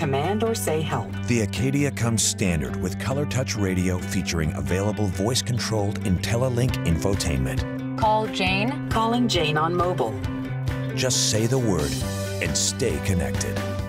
command or say help. The Acadia comes standard with Color Touch Radio featuring available voice-controlled IntelliLink infotainment. Call Jane. Calling Jane on mobile. Just say the word and stay connected.